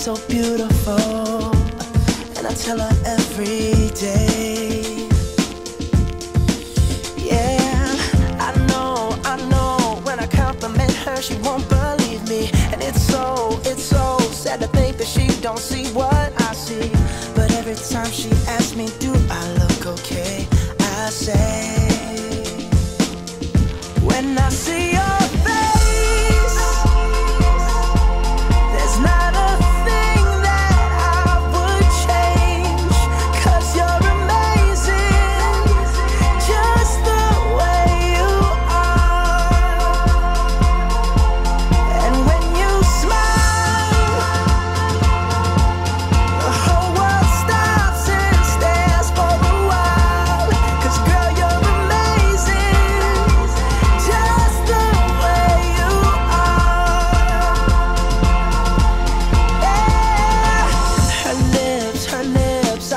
She's so beautiful, and I tell her every day. Yeah, I know, when I compliment her, she won't believe me. And it's so sad to think that she don't see what I see. But every time she asks me, do I look okay, I say, when I see you,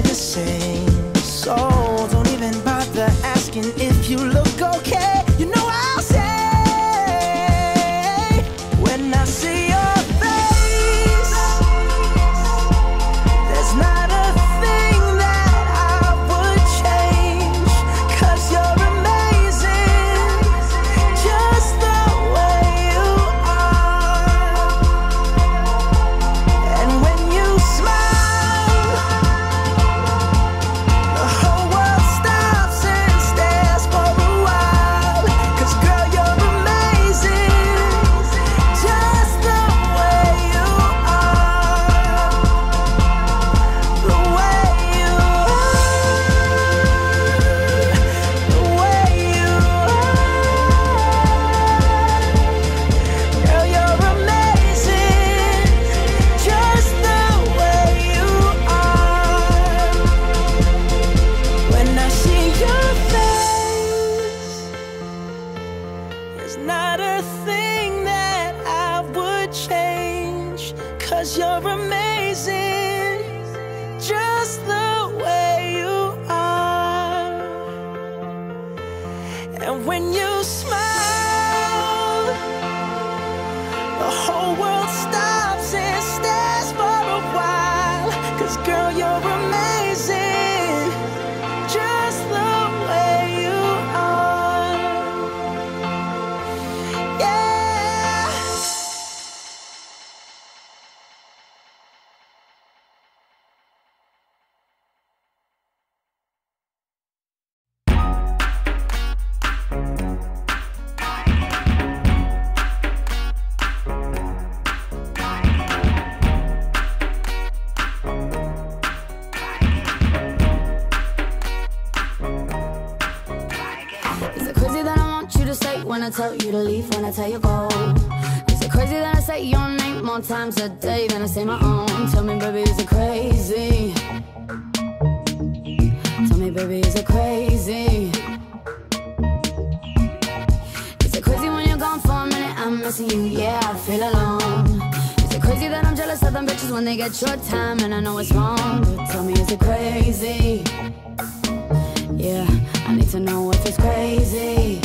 the same. So don't even bother asking if you look okay. You know I'll say, not a thing that I would change, 'cause you're amazing, just the way you are. And when you smile, the whole world stops and stares for a while, 'cause girl, you're amazing, just the way you are. When I tell you to leave, when I tell you go, is it crazy that I say your name more times a day than I say my own? Tell me, baby, is it crazy? Tell me, baby, is it crazy? Is it crazy when you're gone for a minute? I'm missing you, yeah, I feel alone. Is it crazy that I'm jealous of them bitches when they get your time? And I know it's wrong, but tell me, is it crazy? Yeah, I need to know if it's crazy.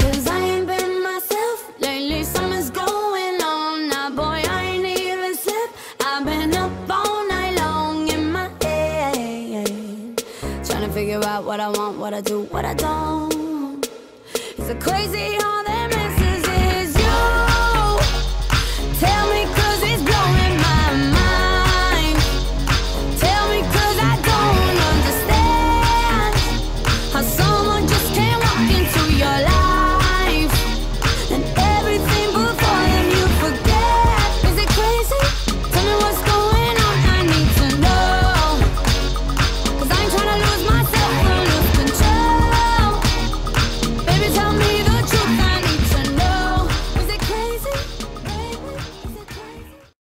'Cause I ain't been myself lately, something's going on. Now boy, I ain't even slept. I've been up all night long in my head, trying to figure out what I want, what I do, what I don't. Is it crazy how